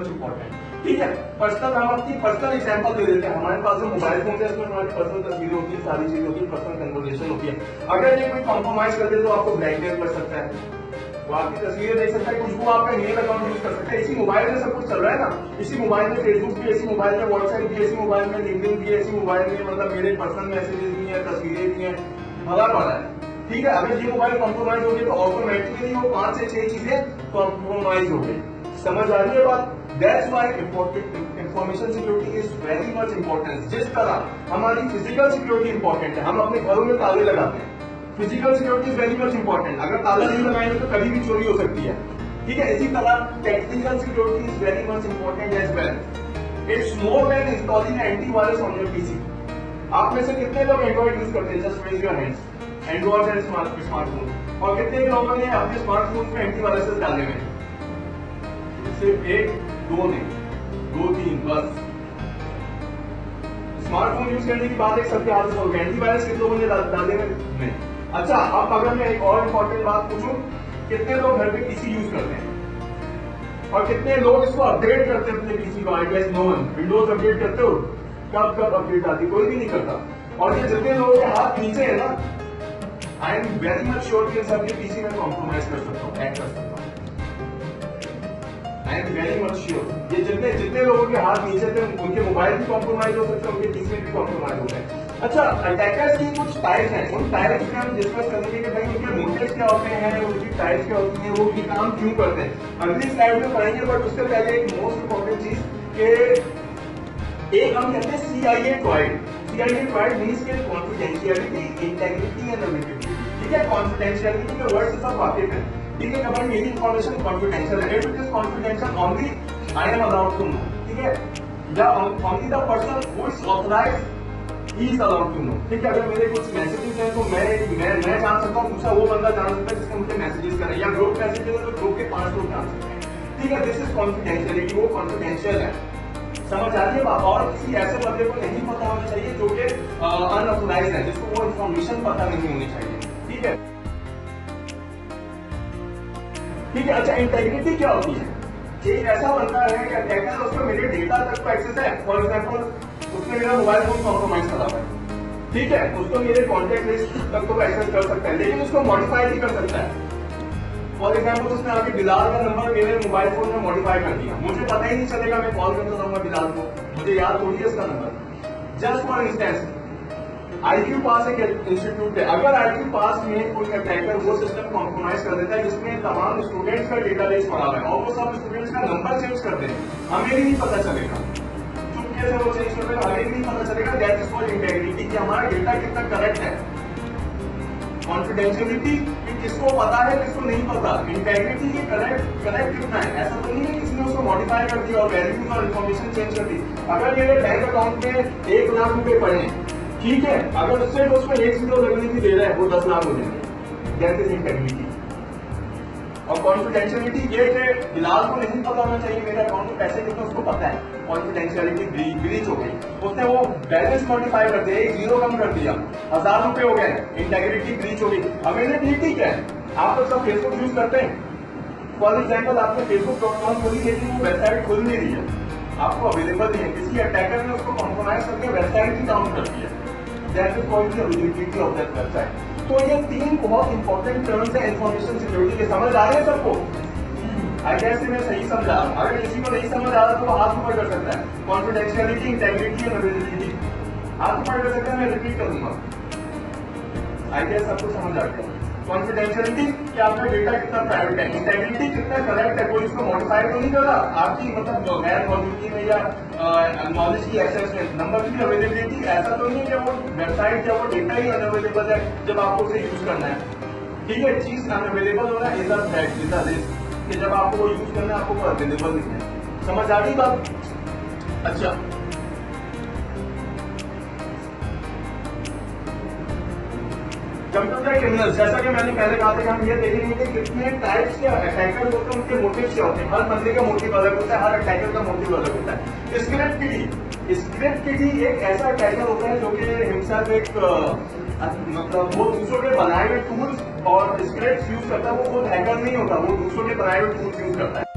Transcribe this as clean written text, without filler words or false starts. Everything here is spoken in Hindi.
ठीक है। पर्सनल हम अपनी पर्सनल एग्जांपल दे देते हैं। हमारे पास जो मोबाइल फोन है उसमें हमारी पर्सनल तस्वीरें होती है, सारी चीजें होती है, पर्सनल कन्वर्सेशन होती है। अगर ये कोई कॉम्प्रोमाइज कर दे तो आपको ब्लैकमेल कर सकता है, वो आपकी तस्वीरें देख सकता है, कुछ वो आपका मेल अकाउंट यूज कर सकता है। इसी मोबाइल में सब कुछ चल रहा है ना, इसी मोबाइल में फेसबुक भी, इसी मोबाइल में व्हाट्सएप भी, इसी मोबाइल में लिंक्डइन भी, इसी मोबाइल में मतलब मेरे पर्सनल मैसेजेस भी हैं, तस्वीरें भी हैं, भरा पड़ा है। ठीक है, अगर ये मोबाइल कॉम्प्रोमाइज हो गए तो ऑटोमेटिकली वो 5 से 6 चीजें कॉम्प्रोमाइज हो गई। समझ आ रही है बात? That's why information security is very much important। जिस तरह हमारी physical security important है, हम अपने घरों में ताले लगाते हैं, physical security is very much important। अगर ताला नहीं लगाएंगे तो कभी भी चोरी हो सकती है। ठीक है, इसी तरह technical security is very much important as well। It's more than installing antivirus on your PC। आप में से कितने लोग Android यूज करते हैं? Just raise your hands। Android and smartphone। और कितने लोगों ने अपने smartphone में antiviruses डाले हुए हैं? सिर्फ 1-2 ने, 2-3 बस। स्मार्टफोन यूज करने की बात एक सबके हाथ में हो गया। एंटीवायरस कितने लोगों ने डाले हुए हैं? अच्छा, अब अगर मैं एक और इम्पोर्टेंट बात पूछूं, कितने लोग घर पे पीसी यूज करते हैं और कितने लोग इसको अपडेट करते हैं अपने पीसी को? I guess no one. Windows update करते हो? कब कब अपडेट आती है, कोई भी नहीं करता। और ये जितने लोगों के हाथ नीचे है ना, I am very much sure कि सबके पीसी में कॉम्प्रोमाइज कर सकता हूँ, हैक कर सकता हूँ। I am very much sure। ये जितने लोगों के हाथ नीचे थे उनके मोबाइल भी कॉम्प्रोमाइज हो सकते हैं, उनके पीसी भी कॉम्प्रोमाइज हो गए। अच्छा, अटैकर्स की कुछ टाइप्स हैं, उन टाइप्स का हम डिस्कस करेंगे कि भाई उनके मोटिव्स क्या होते हैं, उनकी टाइप्स क्या होती है, वो भी काम क्यों करते हैं, अगली स्लाइड में पढ़ेंगे। बट उससे पहले एक मोस्ट इम्पोर्टेंट चीज के एक हम कहते हैं CIA ट्वाइड। CIA ट्वाइड मींस के कॉन्फिडेंशियलिटी, इंटीग्रिटी एंड अवेलेबिलिटी। ठीक है, कॉन्फिडेंशियलिटी के वर्ड से सब वाकिफ है। ठीक है, कभी मेरी इन्फॉर्मेशन कॉन्फिडेंशियल है, it is confidential only I am allowed to know. ठीक है, या only the person who is authorised he is allowed to know. ठीक है, अगर मेरे कुछ मैसेजेस हैं तो मैं जान सकता हूँ, दूसरा वो बंदा जान सकता है जिसने मुझे मैसेजेस करे, या ग्रुप मैसेजेस है तो ग्रुप के 5 लोग जान सकते हैं। ठीक है, दिस इज कॉन्फिडेंशियलिटी, वो कॉन्फिडेंशियल है। समझ आ रही है बात? और किसी ऐसे बंदे को नहीं पता होना चाहिए जो कि अनऑथराइज्ड है, जिसको वो इन्फॉर्मेशन पता नहीं होनी चाहिए। ठीक है, ठीक है। अच्छा, इंटेग्रिटी क्या होती है? एक ऐसा बंदा है कि अटैकर उसको मेरे डेटा तक का एक्सेस है। फॉर एग्जाम्पल, उसने मेरा मोबाइल फोन कॉम्प्रोमाइज करा है। ठीक है, उसको मेरे कॉन्टैक्ट लिस्ट तक तो एक्सेस कर सकता है, लेकिन उसको मॉडिफाई भी कर सकता है। फॉर एग्जाम्पल, उसने आगे बिलाल का नंबर मेरे मोबाइल फोन में मॉडिफाई कर दिया, मुझे पता ही नहीं चलेगा। मैं कॉल करता रहूंगा बिलाल को, मुझे याद थोड़ी है उसका नंबर। जस्ट फॉर इंस्टेंस, IQ पास एक इंस्टीट्यूट है। अगर IQ पास में कोई अटैकर वो सिस्टम कॉम्प्रोमाइज कर देता है जिसमें तमाम स्टूडेंट्स का डेटाबेस पड़ा है और वो सब स्टूडेंट्स का नंबर चेंज कर दें, हमें भी नहीं पता चलेगा। चुपके से वो चेंज कर दें, हमें भी नहीं पता चलेगा। दैट इज कॉल्ड इंटेग्रिटी, कि हमारा डेटा कितना करेक्ट है। कॉन्फिडेंशियलिटी, कि किसको पता है किसको नहीं पता। इंटेग्रिटी की करेक्ट कितना है। ऐसा तो नहीं है किसी ने उसको मॉडिफाई कर दिया और वैल्यूज और इन्फॉर्मेशन चेंज कर दी। अगर मेरे बैंक अकाउंट में 1 लाख रुपए पड़े, ठीक है, अगर उससे तो उसमें 1 जीरो लगने की दे रहा है, वो 10 लाख हो जाएंगे। That is integrity. और कॉन्फिडेंशियलिटी ये है कि बिलाल को नहीं पता होना चाहिए मेरे अकाउंट में पैसे कितने, उसको पता है। कॉन्फिडेंशियलिटी ब्रीच हो गई, उसने वो बैलेंस मॉडिफाई कर दिया, 1 जीरो कम कर दिया, 1000 रुपए हो गए। इंटेग्रिटी ब्रीच हो गई। अवेलेबिलिटी क्या है? आप लोग सब फेसबुक यूज करते हैं। फॉर एग्जाम्पल, आपने facebook.com खोली लेकिन वो वेबसाइट खुल नहीं रही है, आपको अवेलेबल नहीं है। किसी अटैकर ने उसको कॉम्प्रोमाइज करके वेबसाइट ही डाउन कर दिया। Availability of that website. तो ये 3 बहुत इंपॉर्टेंट टर्म्स है इन्फॉर्मेशन सिक्योरिटी के। समझ आ रहे हैं सबको? आई गेस मैं सही समझा। अगर किसी को नहीं समझ आ रहा तो हाथ ऊपर कर सकता है। कॉन्फिडेंशियलिटी, इंटेग्रिटी एंड अवेलेबिलिटी, हाथ ऊपर कर सकता है। मैं रिपीट कर दूंगा, आई गेस सबको समझ आ गया। कॉन्फिडेंशियलिटी कि आपका डेटा कितना प्राइवेट है। इंटेग्रिटी कितना करेक्ट है, कोई इसको मॉडिफाई तो नहीं कर रहा आपकी मतलब गैर मौजूदगी में या नॉलेज की एक्सेस में। नंबर की अवेलेबिलिटी, ऐसा तो नहीं है वो वेबसाइट या वो डेटा ही अनअवेलेबल है जब आपको उसे यूज करना है। ठीक है, चीज अनअवेलेबल होना is a fact, is a risk, कि जब आपको वो यूज करना है आपको वो अवेलेबल नहीं है। समझ आ गई बात? अच्छा, कंप्यूटर क्रिमिनल्स, जैसा कि मैंने पहले कहा था कि हम ये देखेंगे कि कितने टाइप्स के अटैकर होते हैं, उनके मोटिव क्या होते हैं। हर बंदे का मोटिव अलग होता है, हर अटैकर का मोटिव अलग होता है। स्क्रिप्टेडली एक ऐसा अटैकर होता है जो कि हिमसेल्फ एक मतलब वो दूसरों के बनाए हुए टूल्स और स्क्रिप्ट यूज करता है। वो खुद हैकर नहीं होता, वो दूसरों के बनाए हुए टूल्स यूज करता है।